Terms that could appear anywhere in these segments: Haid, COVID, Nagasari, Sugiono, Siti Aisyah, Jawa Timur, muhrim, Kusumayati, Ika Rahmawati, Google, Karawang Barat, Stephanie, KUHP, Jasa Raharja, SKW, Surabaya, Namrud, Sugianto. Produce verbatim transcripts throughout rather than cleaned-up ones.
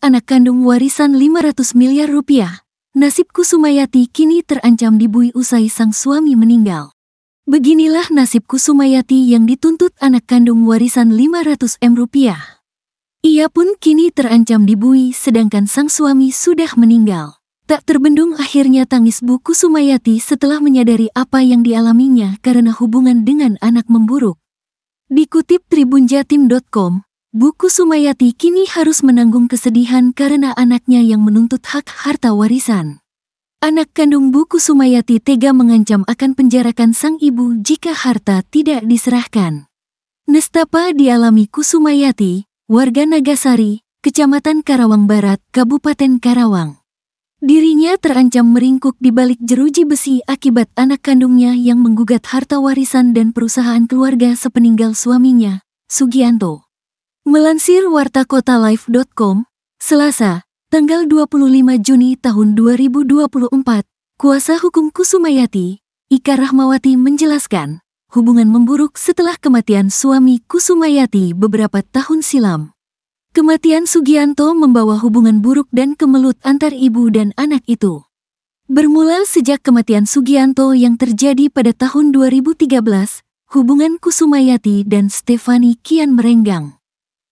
anak kandung warisan lima ratus miliar rupiah, nasib Kusumayati kini terancam dibui usai sang suami meninggal. Beginilah nasib Kusumayati yang dituntut anak kandung warisan lima ratus miliar rupiah. Ia pun kini terancam dibui sedangkan sang suami sudah meninggal. Tak terbendung akhirnya tangis Bu Kusumayati setelah menyadari apa yang dialaminya karena hubungan dengan anak memburuk. Dikutip tribun jatim titik com, Bu Kusumayati kini harus menanggung kesedihan karena anaknya yang menuntut hak harta warisan. Anak kandung Bu Kusumayati tega mengancam akan penjarakan sang ibu jika harta tidak diserahkan. Nestapa dialami Kusumayati, warga Nagasari, Kecamatan Karawang Barat, Kabupaten Karawang. Dirinya terancam meringkuk di balik jeruji besi akibat anak kandungnya yang menggugat harta warisan dan perusahaan keluarga sepeninggal suaminya, Sugianto. Melansir warta kota live titik com, Selasa, tanggal dua puluh lima Juni tahun dua ribu dua puluh empat, kuasa hukum Kusumayati, Ika Rahmawati menjelaskan, hubungan memburuk setelah kematian suami Kusumayati beberapa tahun silam. Kematian Sugianto membawa hubungan buruk dan kemelut antar ibu dan anak itu. Bermula sejak kematian Sugianto yang terjadi pada tahun dua ribu tiga belas, hubungan Kusumayati dan Stephanie kian merenggang.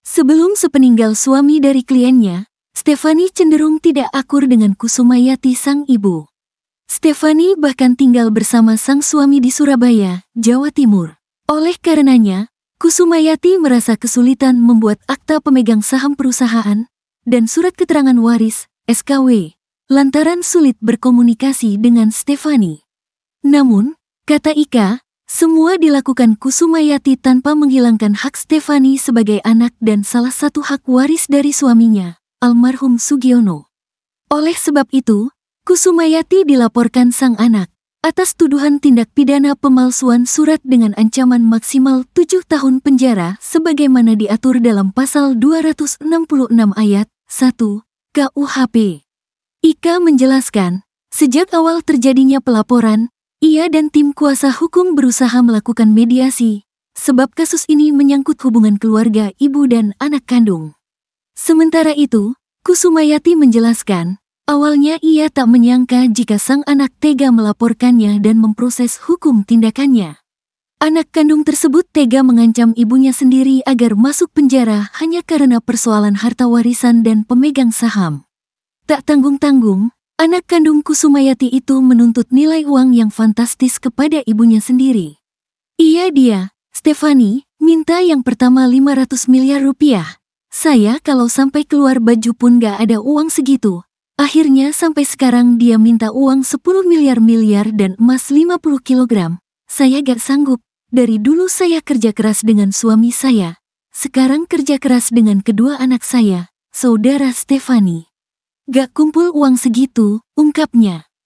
Sebelum sepeninggal suami dari kliennya, Stephanie cenderung tidak akur dengan Kusumayati sang ibu. Stephanie bahkan tinggal bersama sang suami di Surabaya, Jawa Timur. Oleh karenanya, Kusumayati merasa kesulitan membuat akta pemegang saham perusahaan dan surat keterangan waris, S K W, lantaran sulit berkomunikasi dengan Stephanie. Namun, kata Ika, semua dilakukan Kusumayati tanpa menghilangkan hak Stephanie sebagai anak dan salah satu hak waris dari suaminya, almarhum Sugiono. Oleh sebab itu, Kusumayati dilaporkan sang anak atas tuduhan tindak pidana pemalsuan surat dengan ancaman maksimal tujuh tahun penjara sebagaimana diatur dalam pasal dua ratus enam puluh enam ayat satu K U H P. Ika menjelaskan, sejak awal terjadinya pelaporan, ia dan tim kuasa hukum berusaha melakukan mediasi, sebab kasus ini menyangkut hubungan keluarga ibu dan anak kandung. Sementara itu, Kusumayati menjelaskan, awalnya ia tak menyangka jika sang anak tega melaporkannya dan memproses hukum tindakannya. Anak kandung tersebut tega mengancam ibunya sendiri agar masuk penjara hanya karena persoalan harta warisan dan pemegang saham. Tak tanggung-tanggung, anak kandung Kusumayati itu menuntut nilai uang yang fantastis kepada ibunya sendiri. Iya dia, Stephanie, minta yang pertama lima ratus miliar rupiah. Saya kalau sampai keluar baju pun gak ada uang segitu. Akhirnya sampai sekarang dia minta uang sepuluh miliar miliar dan emas lima puluh kilogram. Saya gak sanggup. Dari dulu saya kerja keras dengan suami saya. Sekarang kerja keras dengan kedua anak saya, saudara Stephanie. Gak kumpul uang segitu, ungkapnya.